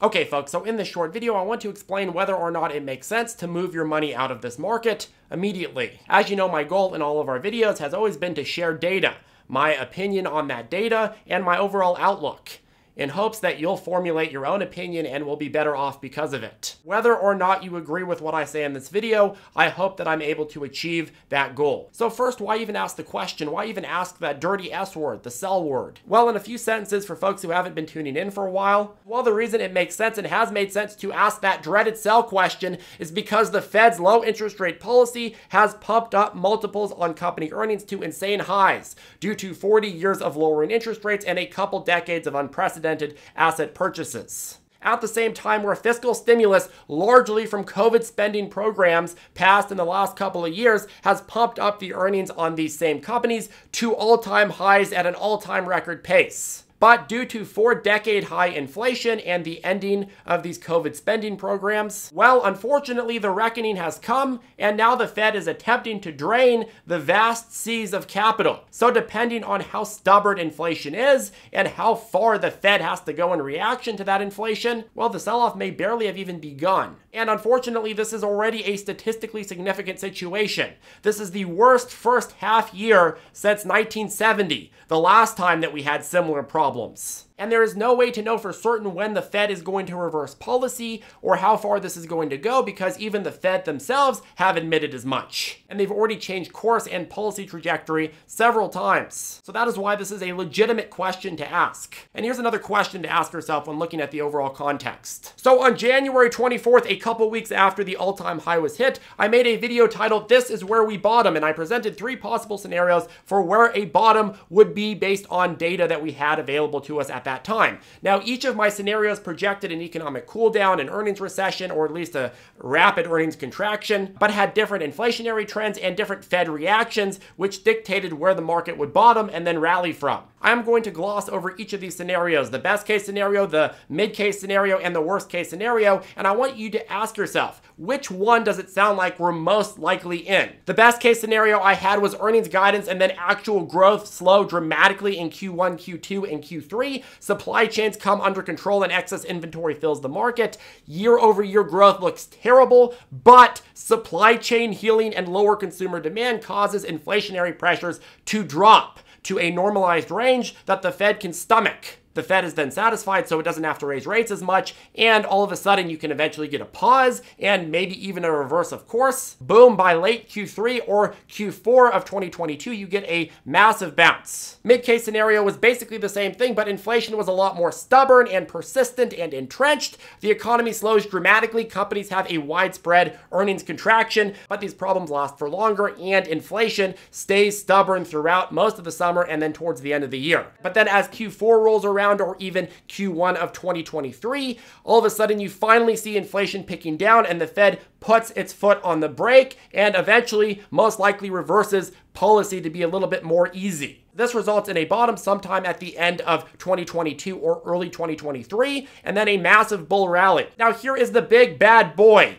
Okay folks, so in this short video, I want to explain whether or not it makes sense to move your money out of this market immediately. As you know, my goal in all of our videos has always been to share data, my opinion on that data, and my overall outlook, in hopes that you'll formulate your own opinion and will be better off because of it. Whether or not you agree with what I say in this video, I hope that I'm able to achieve that goal. So first, why even ask the question? Why even ask that dirty S word, the sell word? Well, in a few sentences for folks who haven't been tuning in for a while, well, the reason it makes sense and has made sense to ask that dreaded sell question is because the Fed's low interest rate policy has pumped up multiples on company earnings to insane highs due to 40 years of lowering interest rates and a couple decades of unprecedented asset purchases. At the same time, where fiscal stimulus, largely from COVID spending programs passed in the last couple of years, has pumped up the earnings on these same companies to all-time highs at an all-time record pace. But due to four-decade high inflation and the ending of these COVID spending programs, well, unfortunately, the reckoning has come, and now the Fed is attempting to drain the vast seas of capital. So depending on how stubborn inflation is and how far the Fed has to go in reaction to that inflation, well, the sell-off may barely have even begun. And unfortunately, this is already a statistically significant situation. This is the worst first half year since 1970, the last time that we had similar problems. And there is no way to know for certain when the Fed is going to reverse policy or how far this is going to go, because even the Fed themselves have admitted as much. And they've already changed course and policy trajectory several times. So that is why this is a legitimate question to ask. And here's another question to ask yourself when looking at the overall context. So on January 24th, a couple weeks after the all-time high was hit, I made a video titled, "This is Where We Bottom," and I presented three possible scenarios for where a bottom would be based on data that we had available to us at that time. Now, each of my scenarios projected an economic cool down, an earnings recession, or at least a rapid earnings contraction, but had different inflationary trends and different Fed reactions, which dictated where the market would bottom and then rally from. I'm going to gloss over each of these scenarios, the best case scenario, the mid case scenario, and the worst case scenario, and I want you to ask yourself, which one does it sound like we're most likely in? The best case scenario I had was earnings guidance and then actual growth slow dramatically in Q1, Q2, and Q3. Supply chains come under control and excess inventory fills the market. Year-over-year growth looks terrible, but supply chain healing and lower consumer demand causes inflationary pressures to drop to a normalized range that the Fed can stomach. The Fed is then satisfied, so it doesn't have to raise rates as much, and all of a sudden you can eventually get a pause and maybe even a reverse of course. Boom, by late Q3 or Q4 of 2022, you get a massive bounce. Mid-case scenario was basically the same thing, but inflation was a lot more stubborn and persistent and entrenched. The economy slows dramatically, companies have a widespread earnings contraction, but these problems last for longer, and inflation stays stubborn throughout most of the summer and then towards the end of the year. But then as Q4 rolls around, or even Q1 of 2023, all of a sudden you finally see inflation picking down and the Fed puts its foot on the brake and eventually most likely reverses policy to be a little bit more easy. This results in a bottom sometime at the end of 2022 or early 2023, and then a massive bull rally. Now here is the big bad boy.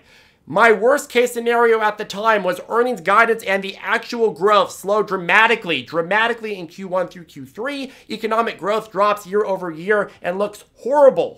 My worst case scenario at the time was earnings guidance and the actual growth slowed dramatically in Q1 through Q3. Economic growth drops year over year and looks horrible,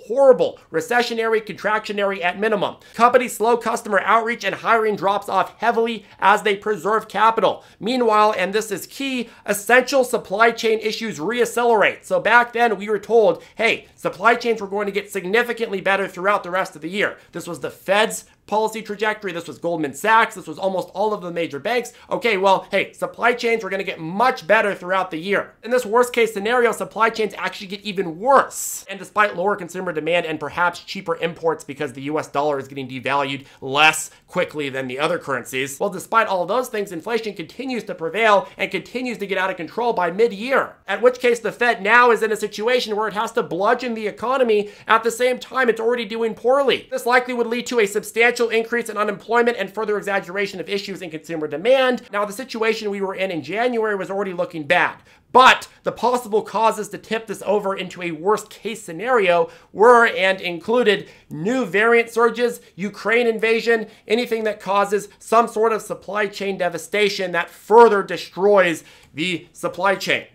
recessionary, contractionary at minimum. Companies slow customer outreach and hiring drops off heavily as they preserve capital. Meanwhile, and this is key, essential supply chain issues reaccelerate. So back then we were told, hey, supply chains were going to get significantly better throughout the rest of the year. This was the Fed's policy trajectory. This was Goldman Sachs. This was almost all of the major banks. Okay, well, hey, supply chains were going to get much better throughout the year. In this worst case scenario, supply chains actually get even worse. And despite lower consumer demand and perhaps cheaper imports because the US dollar is getting devalued less quickly than the other currencies, well, despite all those things, inflation continues to prevail and continues to get out of control by mid-year. At which case, the Fed now is in a situation where it has to bludgeon the economy. At the same time, it's already doing poorly. This likely would lead to a substantial increase in unemployment and further exaggeration of issues in consumer demand. Now, the situation we were in January was already looking bad, but the possible causes to tip this over into a worst case scenario were and included new variant surges, Ukraine invasion, anything that causes some sort of supply chain devastation that further destroys the supply chain.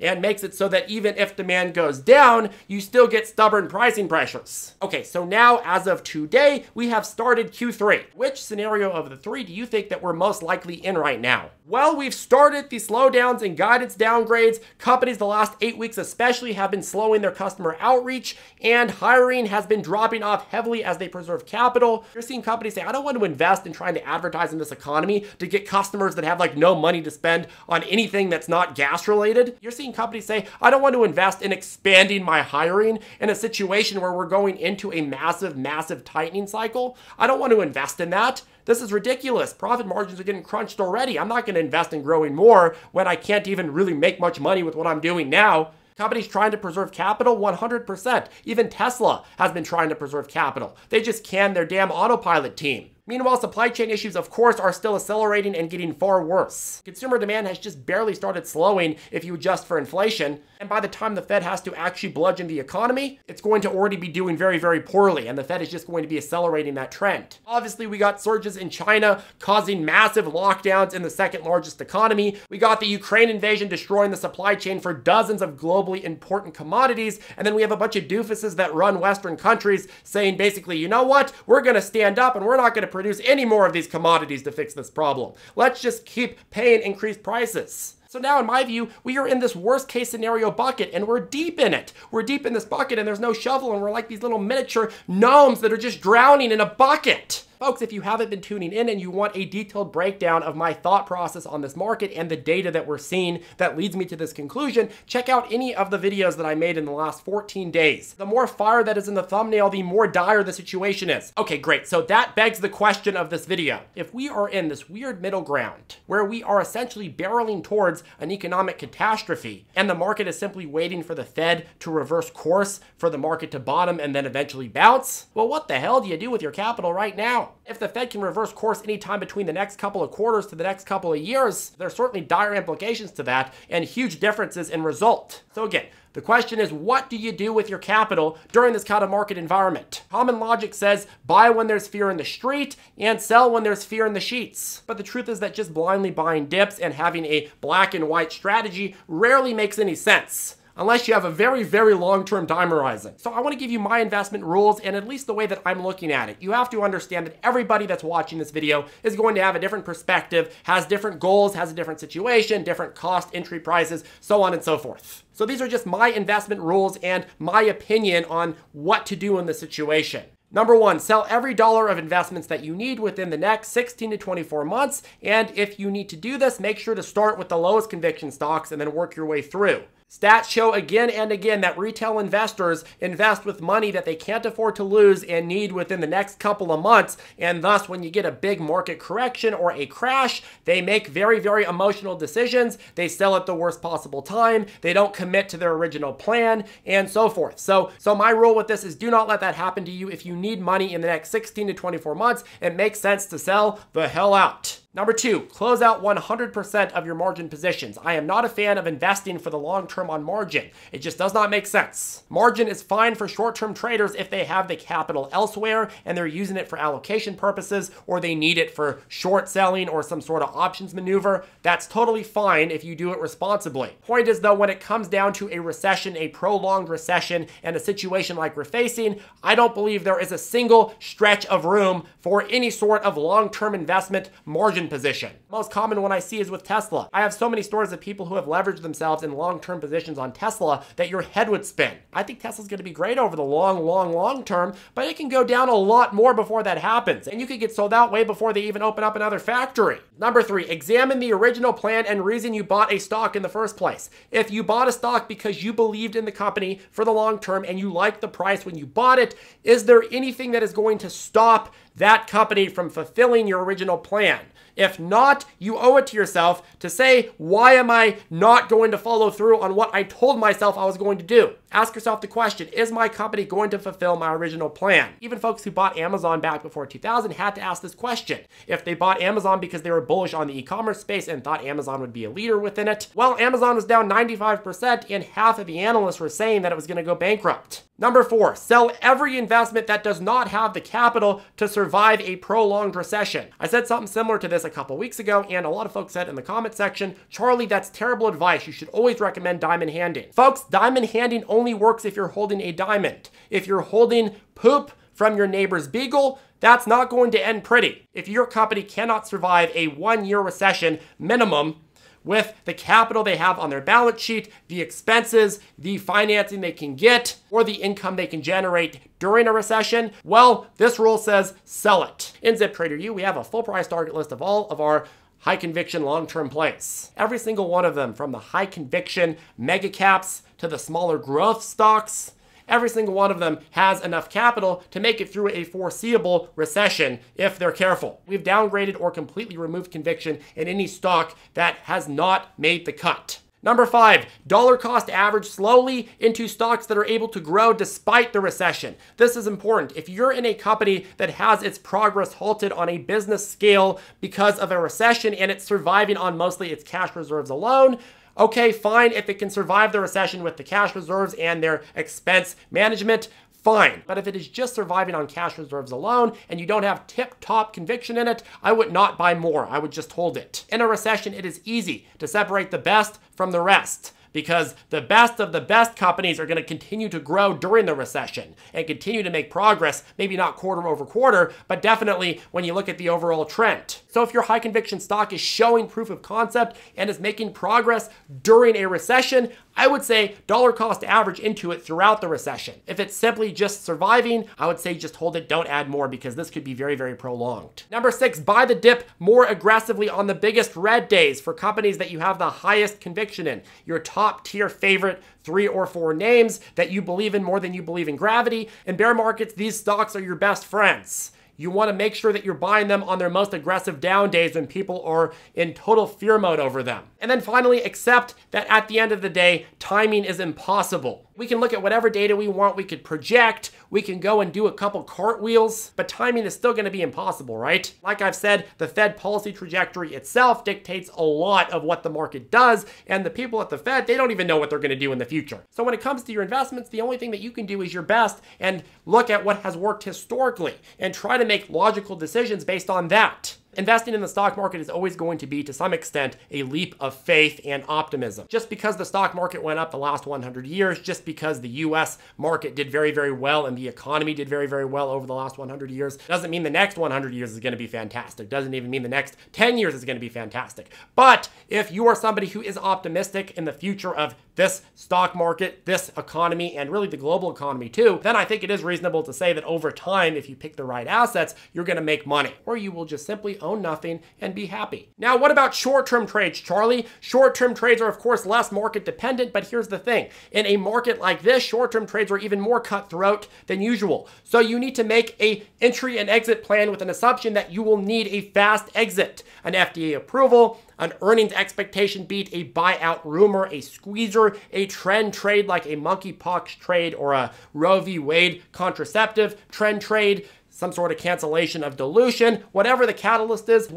and makes it so that even if demand goes down, you still get stubborn pricing pressures. Okay, so now as of today, we have started Q3. Which scenario of the three do you think that we're most likely in right now? Well, we've started the slowdowns and guidance downgrades. Companies the last 8 weeks especially have been slowing their customer outreach, and hiring has been dropping off heavily as they preserve capital. You're seeing companies say, I don't want to invest in trying to advertise in this economy to get customers that have like no money to spend on anything that's not gas related. You're seeing companies say, I don't want to invest in expanding my hiring in a situation where we're going into a massive tightening cycle. I don't want to invest in that. This is ridiculous. Profit margins are getting crunched already. I'm not going to invest in growing more when I can't even really make much money with what I'm doing now. Companies trying to preserve capital, 100%. Even Tesla has been trying to preserve capital. They just canned their damn autopilot team. Meanwhile, supply chain issues, of course, are still accelerating and getting far worse. Consumer demand has just barely started slowing if you adjust for inflation. And by the time the Fed has to actually bludgeon the economy, it's going to already be doing very poorly. And the Fed is just going to be accelerating that trend. Obviously, we got surges in China causing massive lockdowns in the second largest economy. We got the Ukraine invasion destroying the supply chain for dozens of globally important commodities. And then we have a bunch of doofuses that run Western countries saying basically, you know what? We're going to stand up and we're not going to produce any more of these commodities to fix this problem. Let's just keep paying increased prices. So now, in my view, we are in this worst case scenario bucket, and we're deep in it. We're deep in this bucket and there's no shovel, and we're like these little miniature gnomes that are just drowning in a bucket. Folks, if you haven't been tuning in and you want a detailed breakdown of my thought process on this market and the data that we're seeing that leads me to this conclusion, check out any of the videos that I made in the last 14 days. The more fire that is in the thumbnail, the more dire the situation is. Okay, great. So that begs the question of this video. If we are in this weird middle ground where we are essentially barreling towards an economic catastrophe and the market is simply waiting for the Fed to reverse course for the market to bottom and then eventually bounce, well, what the hell do you do with your capital right now? If the Fed can reverse course anytime between the next couple of quarters to the next couple of years, there are certainly dire implications to that and huge differences in result. So again, the question is, what do you do with your capital during this kind of market environment? Common logic says buy when there's fear in the street and sell when there's fear in the sheets. But the truth is that just blindly buying dips and having a black and white strategy rarely makes any sense, unless you have a very long-term time horizon. So I want to give you my investment rules and at least the way that I'm looking at it. You have to understand that everybody that's watching this video is going to have a different perspective, has different goals, has a different situation, different cost, entry prices, so on and so forth. So these are just my investment rules and my opinion on what to do in the situation. Number one, sell every dollar of investments that you need within the next 16 to 24 months. And if you need to do this, make sure to start with the lowest conviction stocks and then work your way through. Stats show again and again that retail investors invest with money that they can't afford to lose and need within the next couple of months. And thus, when you get a big market correction or a crash, they make very emotional decisions. They sell at the worst possible time. They don't commit to their original plan and so forth. So my rule with this is do not let that happen to you. If you need money in the next 16 to 24 months, it makes sense to sell the hell out. Number two, close out 100% of your margin positions. I am not a fan of investing for the long term on margin. It just does not make sense. Margin is fine for short-term traders if they have the capital elsewhere and they're using it for allocation purposes, or they need it for short selling or some sort of options maneuver. That's totally fine if you do it responsibly. Point is though, when it comes down to a recession, a prolonged recession, and a situation like we're facing, I don't believe there is a single stretch of room for any sort of long-term investment margin position. Most common one I see is with Tesla. I have so many stories of people who have leveraged themselves in long-term positions on Tesla that your head would spin. I think Tesla's going to be great over the long term, but it can go down a lot more before that happens. And you could get sold out way before they even open up another factory. Number three, examine the original plan and reason you bought a stock in the first place. If you bought a stock because you believed in the company for the long term and you liked the price when you bought it, is there anything that is going to stop that company from fulfilling your original plan? If not, you owe it to yourself to say, why am I not going to follow through on what I told myself I was going to do? Ask yourself the question, is my company going to fulfill my original plan? Even folks who bought Amazon back before 2000 had to ask this question. If they bought Amazon because they were bullish on the e-commerce space and thought Amazon would be a leader within it, well, Amazon was down 95% and half of the analysts were saying that it was going to go bankrupt. Number four, sell every investment that does not have the capital to survive survive a prolonged recession. I said something similar to this a couple weeks ago, and a lot of folks said in the comment section, Charlie, that's terrible advice. You should always recommend diamond handing. Folks, diamond handing only works if you're holding a diamond. If you're holding poop from your neighbor's beagle, that's not going to end pretty. If your company cannot survive a one-year recession minimum with the capital they have on their balance sheet, the expenses, the financing they can get, or the income they can generate during a recession, well, this rule says sell it. In ZipTraderU, we have a full price target list of all of our high conviction long-term plays. Every single one of them, from the high conviction mega caps to the smaller growth stocks, every single one of them has enough capital to make it through a foreseeable recession if they're careful. We've downgraded or completely removed conviction in any stock that has not made the cut. Number 5, dollar cost average slowly into stocks that are able to grow despite the recession. This is important. If you're in a company that has its progress halted on a business scale because of a recession and it's surviving on mostly its cash reserves alone, okay, fine. If it can survive the recession with the cash reserves and their expense management, fine. But if it is just surviving on cash reserves alone and you don't have tip-top conviction in it, I would not buy more. I would just hold it. In a recession, it is easy to separate the best from the rest, because the best of the best companies are going to continue to grow during the recession and continue to make progress, maybe not quarter over quarter, but definitely when you look at the overall trend. So if your high conviction stock is showing proof of concept and is making progress during a recession, I would say dollar cost average into it throughout the recession. If it's simply just surviving, I would say just hold it, don't add more, because this could be very, very prolonged. Number 6, buy the dip more aggressively on the biggest red days for companies that you have the highest conviction in. Your top tier favorite 3 or 4 names that you believe in more than you believe in gravity. In bear markets, these stocks are your best friends. You want to make sure that you're buying them on their most aggressive down days when people are in total fear mode over them. And then finally, accept that at the end of the day, timing is impossible. We can look at whatever data we want, we could project, we can go and do a couple cartwheels, but timing is still going to be impossible, right? Like I've said, the Fed policy trajectory itself dictates a lot of what the market does, and the people at the Fed, they don't even know what they're going to do in the future. So when it comes to your investments, the only thing that you can do is your best and look at what has worked historically and try to make logical decisions based on that. Investing in the stock market is always going to be, to some extent, a leap of faith and optimism. Just because the stock market went up the last 100 years, just because the US market did very, very well and the economy did very, very well over the last 100 years, doesn't mean the next 100 years is going to be fantastic. Doesn't even mean the next 10 years is going to be fantastic. But if you are somebody who is optimistic in the future of this stock market, this economy, and really the global economy too, then I think it is reasonable to say that over time, if you pick the right assets, you're going to make money, or you will just simply own nothing and be happy. Now, what about short-term trades, Charlie? Short-term trades are, of course, less market dependent, but here's the thing. In a market like this, short-term trades are even more cutthroat than usual. So you need to make an entry and exit plan with an assumption that you will need a fast exit, an FDA approval, an earnings expectation beat, a buyout rumor, a squeezer, a trend trade like a monkeypox trade or a Roe v. Wade contraceptive trend trade, some sort of cancellation of dilution. Whatever the catalyst is,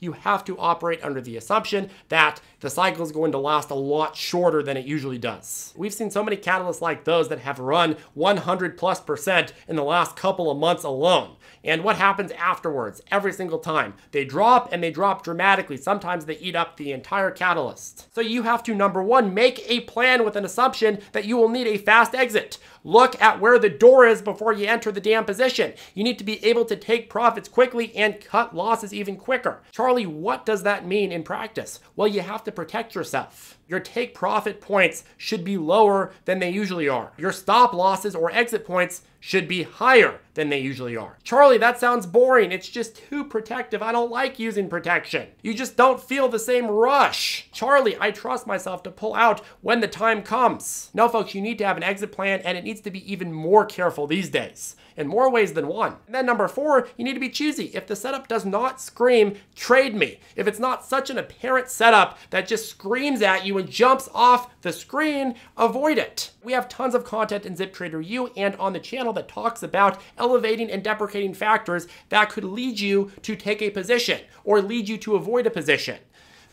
you have to operate under the assumption that the cycle is going to last a lot shorter than it usually does. We've seen so many catalysts like those that have run 100+% in the last couple of months alone. And what happens afterwards? Every single time, they drop, and they drop dramatically. Sometimes they eat up the entire catalyst. So you have to, number one, make a plan with an assumption that you will need a fast exit. Look at where the door is before you enter the damn position. You need to be able to take profits quickly and cut losses even quicker. Charlie, what does that mean in practice? Well, you have to protect yourself. Your take profit points should be lower than they usually are. Your stop losses or exit points should be higher than they usually are. Charlie, that sounds boring. It's just too protective. I don't like using protection. You just don't feel the same rush. Charlie, I trust myself to pull out when the time comes. No, folks, you need to have an exit plan, and it needs to be even more careful these days in more ways than one. And then number 4, you need to be choosy. If the setup does not scream, trade me. If it's not such an apparent setup that just screams at you and jumps off the screen, avoid it. We have tons of content in ZipTraderU and on the channel that talks about elevating and deprecating factors that could lead you to take a position or lead you to avoid a position.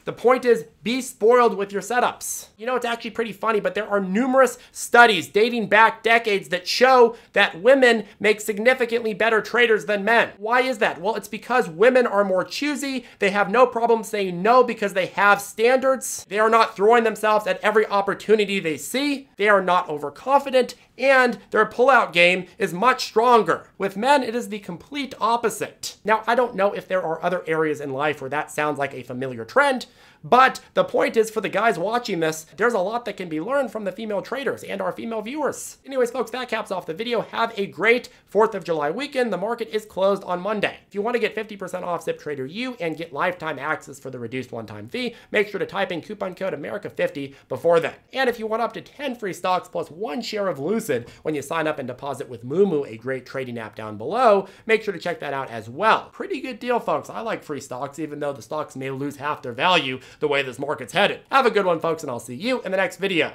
The point is, be spoiled with your setups. You know, it's actually pretty funny, but there are numerous studies dating back decades that show that women make significantly better traders than men. Why is that? Well, it's because women are more choosy. They have no problem saying no because they have standards. They are not throwing themselves at every opportunity they see. They are not overconfident, and their pullout game is much stronger. With men, it is the complete opposite. Now, I don't know if there are other areas in life where that sounds like a familiar trend, but the point is, for the guys watching this, there's a lot that can be learned from the female traders and our female viewers. Anyways, folks, that caps off the video. Have a great 4th of July weekend. The market is closed on Monday. If you want to get 50% off ZipTraderU and get lifetime access for the reduced one-time fee, make sure to type in coupon code AMERICA50 before then. And if you want up to 10 free stocks plus 1 share of Lucid when you sign up and deposit with MOOMOO, a great trading app down below, make sure to check that out as well. Pretty good deal, folks. I like free stocks, even though the stocks may lose half their value the way this market's headed. Have a good one, folks, and I'll see you in the next video.